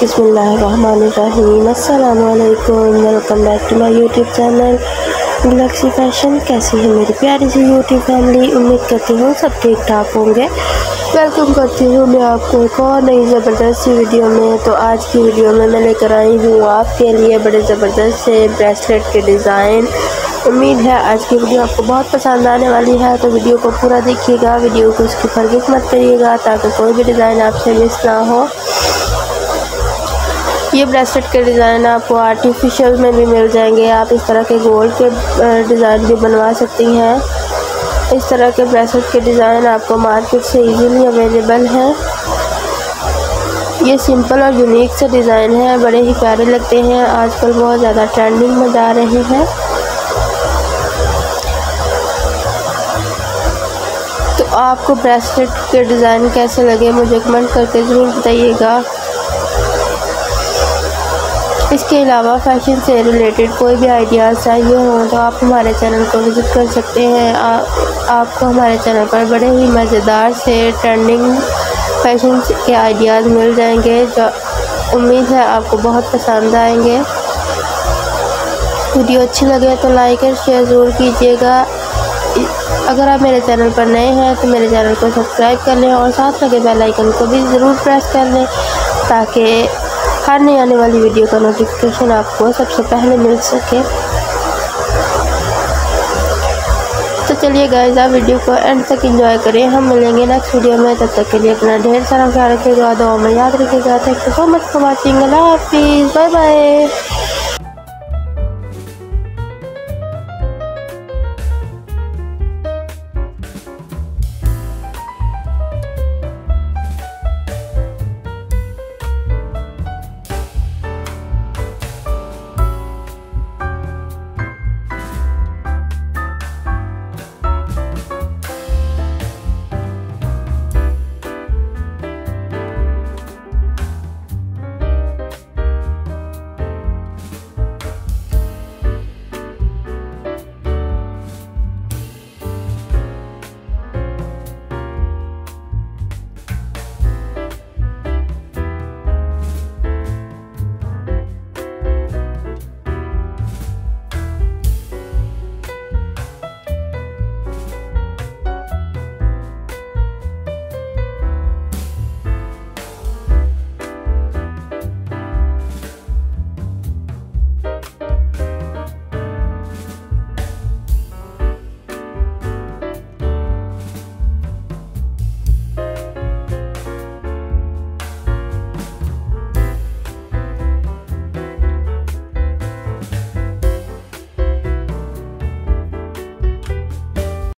बिस्मिल्लाहिर्रहमानिर्रहीम। अस्सलामुअलैकुम, welcome back to my YouTube channel Galaxy fashion. कैसी है मेरी प्यारी सी यूट्यूब फैमिली? उम्मीद करती हूँ सब ठीक ठाक होंगे। वेलकम करती हूँ मैं आपको एक और नई ज़बरदस्त वीडियो में। तो आज की वीडियो में मैं लेकर आई हूँ आपके लिए बड़े ज़बरदस्त से ब्रेसलेट के डिज़ाइन। उम्मीद है आज की वीडियो आपको बहुत पसंद आने वाली है, तो वीडियो को पूरा देखिएगा, वीडियो को उसकी फर्गेस मत करिएगा ताकि कोई भी डिज़ाइन आपसे मिस ना हो। ये ब्रेसलेट के डिज़ाइन आपको आर्टिफिशियल में भी मिल जाएंगे। आप इस तरह के गोल्ड के डिज़ाइन भी बनवा सकती हैं। इस तरह के ब्रेसलेट के डिज़ाइन आपको मार्केट से ईजीली अवेलेबल हैं। ये सिंपल और यूनिक से डिज़ाइन है, बड़े ही प्यारे लगते हैं। आजकल बहुत ज़्यादा ट्रेंडिंग में जा रही है। आपको ब्रेसलेट के डिज़ाइन कैसे लगे मुझे कमेंट करके ज़रूर बताइएगा। इसके अलावा फैशन से रिलेटेड कोई भी आइडियाज़ चाहिए हों तो आप हमारे चैनल को विज़िट कर सकते हैं। आपको हमारे चैनल पर बड़े ही मज़ेदार से ट्रेंडिंग फैशन के आइडियाज़ मिल जाएंगे, जो उम्मीद है आपको बहुत पसंद आएंगे। वीडियो अच्छी लगे तो लाइक और शेयर ज़रूर कीजिएगा। अगर आप मेरे चैनल पर नए हैं तो मेरे चैनल को सब्सक्राइब कर लें और साथ लगे बेल आइकन को भी ज़रूर प्रेस कर लें, ताकि हर नई आने वाली वीडियो का नोटिफिकेशन आपको सबसे पहले मिल सके। तो चलिए गाइस, आप वीडियो को एंड तक एंजॉय करें। हम मिलेंगे नेक्स्ट वीडियो में, तब तक के लिए अपना ढेर सारा ख्याल रखिएगा, दुआ में याद रखिएगा। Thank you so much for watching. अल्लाह हाफिज़, बाय बाय।